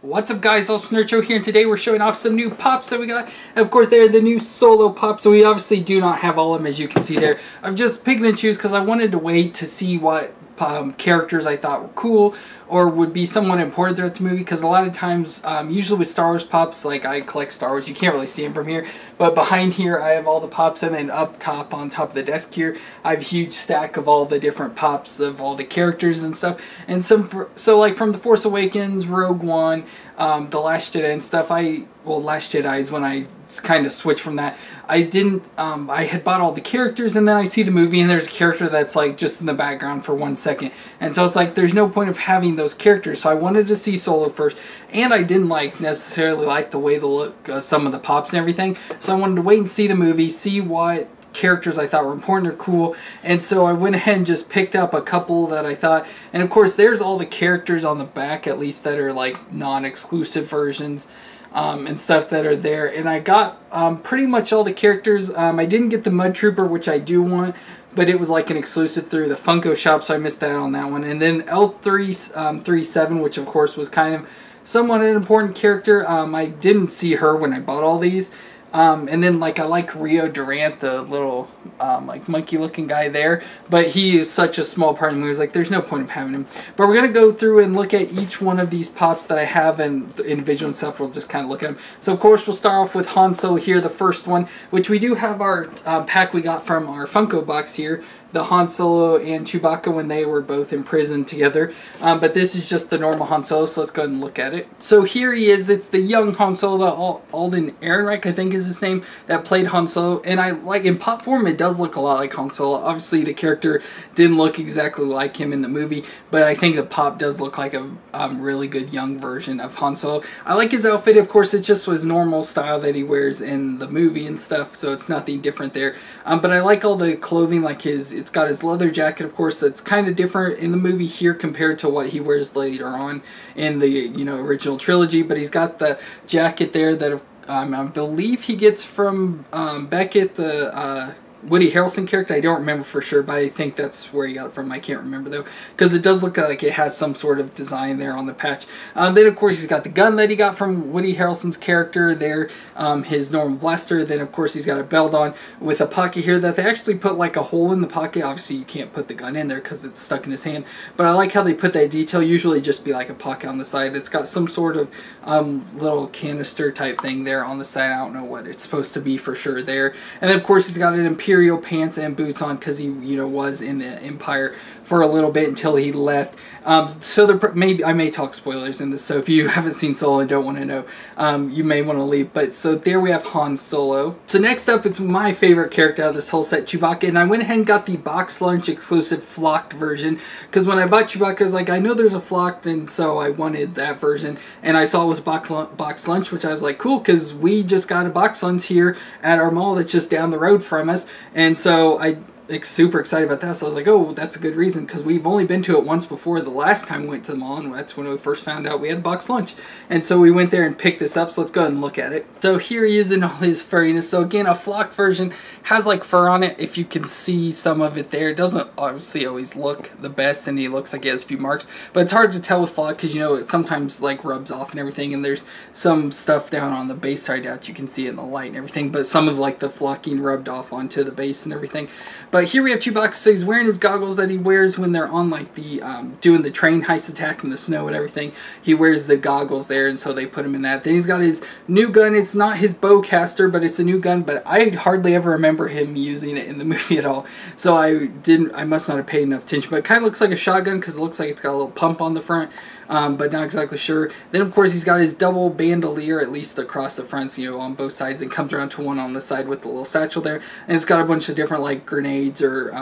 What's up guys, Awesome Nerd Show here, and today we're showing off some new pops that we got. And of course, they're the new Solo pops, so we obviously do not have all of them, as you can see there. I've just picked and choose because I wanted to wait to see what characters I thought were cool or would be somewhat important throughout the movie, because a lot of times, usually with Star Wars pops, like I collect Star Wars, you can't really see them from here, but behind here I have all the pops, and then up top on top of the desk here I have a huge stack of all the different pops of all the characters and stuff, and some so like from The Force Awakens, Rogue One, The Last Jedi and stuff. Well, Last Jedi is when I kind of switched from that. I didn't, I had bought all the characters, and then I see the movie and there's a character that's like just in the background for 1 second. And so it's like, there's no point of having those characters. So I wanted to see Solo first, and I didn't necessarily like the way the look, some of the pops and everything. So I wanted to wait and see the movie, see what characters I thought were important or cool, and so I went ahead and just picked up a couple that I thought, and of course there's all the characters on the back, at least that are like non-exclusive versions and stuff that are there, and I got pretty much all the characters. I didn't get the Mud Trooper, which I do want, but it was like an exclusive through the Funko shop, so I missed that on that one. And then L3-37, which of course was kind of somewhat an important character. I didn't see her when I bought all these. And then like I like Rio Durant, the little like monkey looking guy there, but he is such a small part of the movie, it's like there's no point of having him. But we're gonna go through and look at each one of these pops that I have, and individual stuff, we'll just kind of look at them. So of course we'll start off with Han Solo here, the first one, which we do have our pack we got from our Funko box here, the Han Solo and Chewbacca when they were both in prison together. But this is just the normal Han Solo, so let's go ahead and look at it. So here he is, it's the young Han Solo, Alden Ehrenreich I think is his name, that played Han Solo, and I like, in pop form it does look a lot like Han Solo. Obviously the character didn't look exactly like him in the movie, but I think the pop does look like a really good young version of Han Solo. I like his outfit, of course it's just his normal style that he wears in the movie and stuff, so it's nothing different there. But I like all the clothing, like his, it's got his leather jacket, of course, that's kind of different in the movie here compared to what he wears later on in the, you know, original trilogy. But he's got the jacket there that I believe he gets from Beckett, the Woody Harrelson character. I don't remember for sure, but I think that's where he got it from. I can't remember though, because it does look like it has some sort of design there on the patch. Then of course he's got the gun that he got from Woody Harrelson's character there, his normal blaster. Then of course he's got a belt on with a pocket here that they actually put like a hole in the pocket. Obviously you can't put the gun in there because it's stuck in his hand, but I like how they put that detail. Usually just be like a pocket on the side. It's got some sort of little canister type thing there on the side. I don't know what it's supposed to be for sure there. And then of course he's got an Imperial pants and boots on, because he, you know, was in the Empire for a little bit until he left. So there I may talk spoilers in this, so if you haven't seen Solo and don't want to know, you may want to leave. But so there we have Han Solo. So next up, it's my favorite character out of this whole set, Chewbacca, and I went ahead and got the Box Lunch exclusive flocked version, because when I bought Chewbacca, I was like, I know there's a flocked, and so I wanted that version, and I saw it was Box Lunch, which I was like, cool, because we just got a Box Lunch here at our mall that's just down the road from us. And so I super excited about that, so I was like, oh, that's a good reason, because we've only been to it once before. The last time we went to the mall, and that's when we first found out we had Box Lunch, and so we went there and picked this up. So let's go ahead and look at it. So here he is in all his furriness. So again, a flocked version, has like fur on it, if you can see some of it there. It doesn't obviously always look the best, and he looks like he has a few marks, but it's hard to tell with flock, because you know, it sometimes like rubs off and everything, and there's some stuff down on the base. I doubt you can see it in the light and everything, but some of like the flocking rubbed off onto the base and everything. But here we have Chewbacca, so he's wearing his goggles that he wears when they're on like the, doing the train heist attack in the snow and everything. He wears the goggles there, and so they put him in that. Then he's got his new gun. It's not his bowcaster, but it's a new gun, but I hardly ever remember him using it in the movie at all. So I must not have paid enough attention, but it kind of looks like a shotgun, because it looks like it's got a little pump on the front, but not exactly sure. Then of course he's got his double bandolier, at least across the fronts, you know, on both sides, and comes around to one on the side with the little satchel there. And it's got a bunch of different like grenades or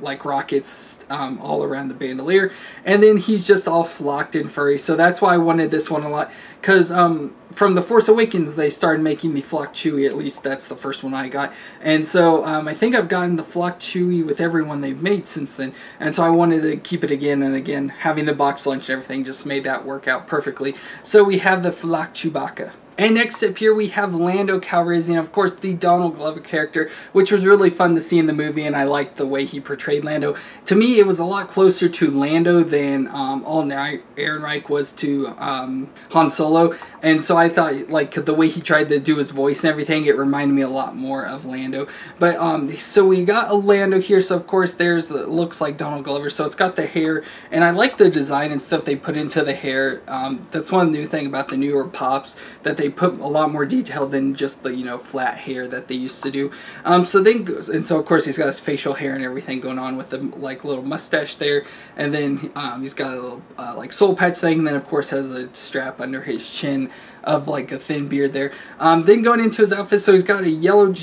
like rockets all around the bandolier. And then he's just all flocked and furry, so that's why I wanted this one a lot, because from The Force Awakens they started making the flock Chewie, at least that's the first one I got, and so I think I've gotten the flock Chewie with everyone they've made since then, and so I wanted to keep it again, and again having the Box Lunch and everything just made that work out perfectly. So we have the flock Chewbacca. And next up here we have Lando Calrissian, of course the Donald Glover character, which was really fun to see in the movie, and I liked the way he portrayed Lando. To me, it was a lot closer to Lando than Alden Ehrenreich was to Han Solo, and so I thought, like, the way he tried to do his voice and everything, it reminded me a lot more of Lando. But so we got a Lando here, so of course there's, it looks like Donald Glover, so it's got the hair, and I like the design and stuff they put into the hair. That's one new thing about the newer Pops, that they put a lot more detail than just the, you know, flat hair that they used to do. So of course he's got his facial hair and everything going on with the, like, little mustache there, and then he's got a little like soul patch thing, and then of course has a strap under his chin of like a thin beard there. Then going into his outfit, so he's got a yellow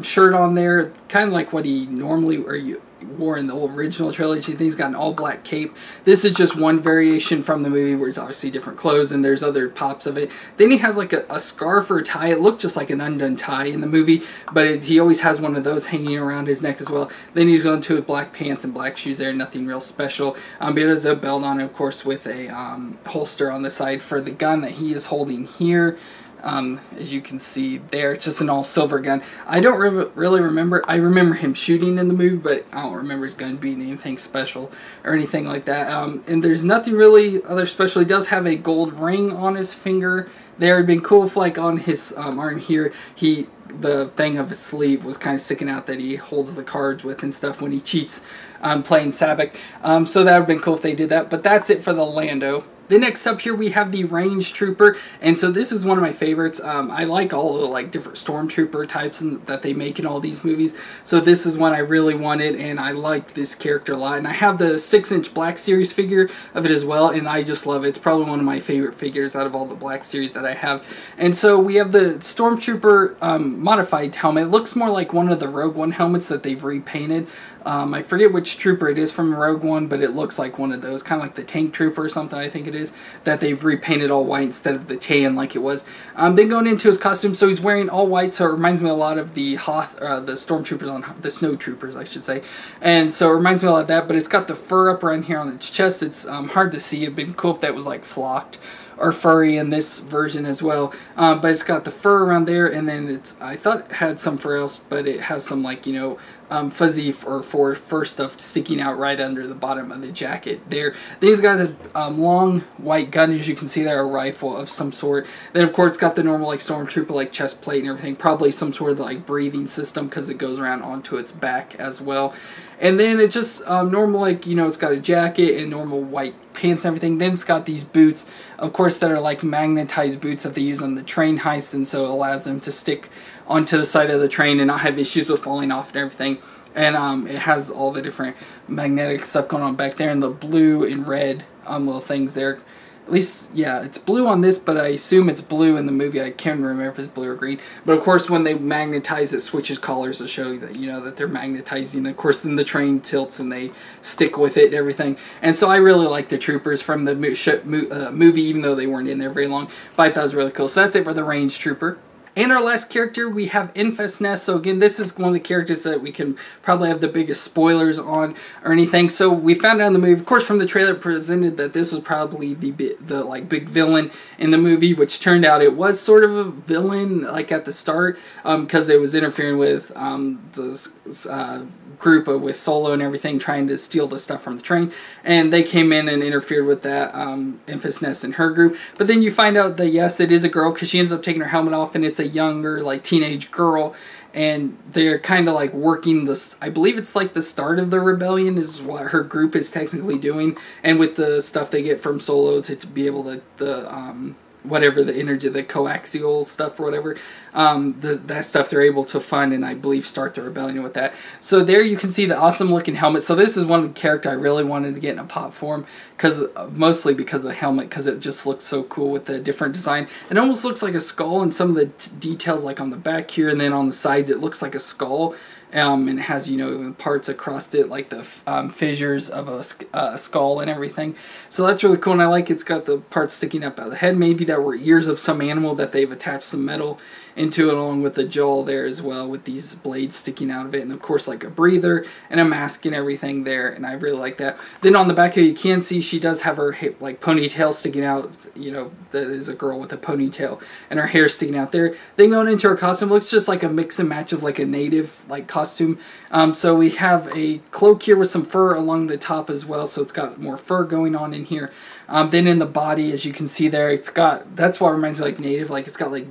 shirt on there, kind of like what he normally wore in the original trilogy. He's got an all-black cape. This is just one variation from the movie where it's obviously different clothes, and there's other pops of it. Then he has like a scarf or a tie. It looked just like an undone tie in the movie, but he always has one of those hanging around his neck as well. Then he's going to black pants and black shoes there, nothing real special. But he has a belt on, of course, with a holster on the side for the gun that he is holding here. As you can see there, it's just an all-silver gun. I don't really remember. I remember him shooting in the movie, but I don't remember his gun being anything special or anything like that. And there's nothing really other special. He does have a gold ring on his finger there. It'd been cool if, like, on his arm here, the thing of his sleeve was kind of sticking out that he holds the cards with and stuff when he cheats playing sabacc. So that would have been cool if they did that. But that's it for the Lando. Then next up here we have the Range Trooper, and so this is one of my favorites. I like all the, like, different stormtrooper types that they make in all these movies, so this is one I really wanted, and I like this character a lot. And I have the 6-inch Black Series figure of it as well, and I just love it. It's probably one of my favorite figures out of all the Black Series that I have. And so we have the stormtrooper modified helmet. It looks more like one of the Rogue One helmets that they've repainted. I forget which trooper it is from Rogue One, but it looks like one of those, kind of like the tank trooper or something, I think it is, that they've repainted all white instead of the tan like it was. Then going into his costume, so he's wearing all white, so it reminds me a lot of the Hoth, the stormtroopers on, the Snow Troopers, I should say. And so it reminds me a lot of that, but it's got the fur up around here on its chest. It's hard to see. It'd been cool if that was, like, flocked or furry in this version as well, but it's got the fur around there, and then it's, I thought it had some fur else, but it has some, like, you know, fuzzy or fur stuff sticking out right under the bottom of the jacket there. Then he's got a long white gun, as you can see there, a rifle of some sort. Then of course it's got the normal, like, stormtrooper, like, chest plate and everything, probably some sort of, like, breathing system because it goes around onto its back as well. And then it's just normal, like, you know, it's got a jacket and normal white pants and everything. Then it's got these boots, of course, that are like magnetized boots that they use on the train heist, and so it allows them to stick onto the side of the train and not have issues with falling off and everything. And it has all the different magnetic stuff going on back there, and the blue and red little things there. At least, yeah, it's blue on this, but I assume it's blue in the movie. I can't remember if it's blue or green. But, of course, when they magnetize, it switches colors to show you that, you know, that they're magnetizing. And, of course, then the train tilts and they stick with it and everything. And so I really like the troopers from the movie, even though they weren't in there very long. But I thought it was really cool. So that's it for the Range Trooper. And our last character, we have Enfys Nest. So again, this is one of the characters that we can probably have the biggest spoilers on or anything. So we found out in the movie, of course, from the trailer presented, that this was probably the big villain in the movie, which turned out it was sort of a villain, like, at the start, because it was interfering with group with Solo and everything, trying to steal the stuff from the train, and they came in and interfered with that Enfys Nest and her group. But then you find out that, yes, it is a girl, because she ends up taking her helmet off, and it's a younger, like, teenage girl, and they're kind of, like, working this, I believe it's like the start of the rebellion is what her group is technically doing, and with the stuff they get from Solo to be able to, whatever the energy, the coaxial stuff or whatever, that stuff they're able to find, and I believe start the rebellion with that. So there you can see the awesome looking helmet. So this is one character I really wanted to get in a pop form, mostly because of the helmet, because it just looks so cool with the different design. It almost looks like a skull, and some of the details, like on the back here and then on the sides, it looks like a skull. and it has, you know, parts across it, like the fissures of a skull and everything. So that's really cool, and I like it's got the parts sticking up out of the head. Maybe that were ears of some animal that they've attached some metal into it, along with the jaw there as well, with these blades sticking out of it, and of course like a breather and a mask and everything there, and I really like that. Then on the back here you can see she does have her hip, like ponytail sticking out, you know, that is a girl with a ponytail, and her hair sticking out there. Then going into her costume, looks just like a mix and match of like a native like costume. So we have a cloak here with some fur along the top as well, so it's got more fur going on in here. Then in the body, as you can see there, it's got, that's what reminds me like native, like it's got like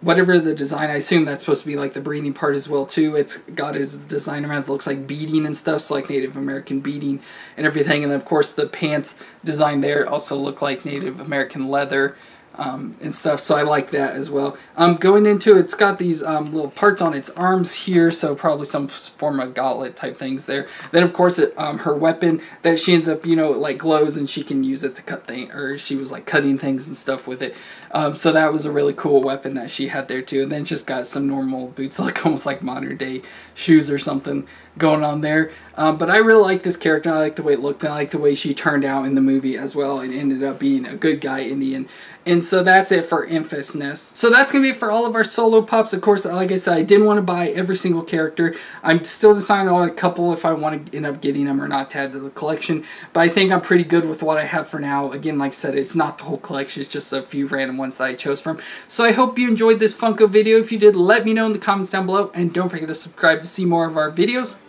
whatever the design, I assume that's supposed to be like the breathing part as well too. It's got its design around, it looks like beading and stuff, so like Native American beading and everything. And then of course the pants design there also look like Native American leather and stuff, so I like that as well. Going into, it's got these little parts on its arms here, so probably some form of gauntlet type things there. Then of course it, her weapon that she ends up, you know, like glows, and she can use it to cut things, or she was like cutting things and stuff with it. So that was a really cool weapon that she had there too. And then just got some normal boots, like almost like modern day shoes or something going on there. But I really like this character. I like the way it looked, and I like the way she turned out in the movie as well, and ended up being a good guy in the end. And so that's it for Enfys Nest. So that's going to be it for all of our Solo Pops. Of course, like I said, I didn't want to buy every single character. I'm still deciding on a couple if I want to end up getting them or not to add to the collection. But I think I'm pretty good with what I have for now. Again, like I said, it's not the whole collection. It's just a few random ones that I chose from. So I hope you enjoyed this Funko video. If you did, let me know in the comments down below. And don't forget to subscribe to see more of our videos.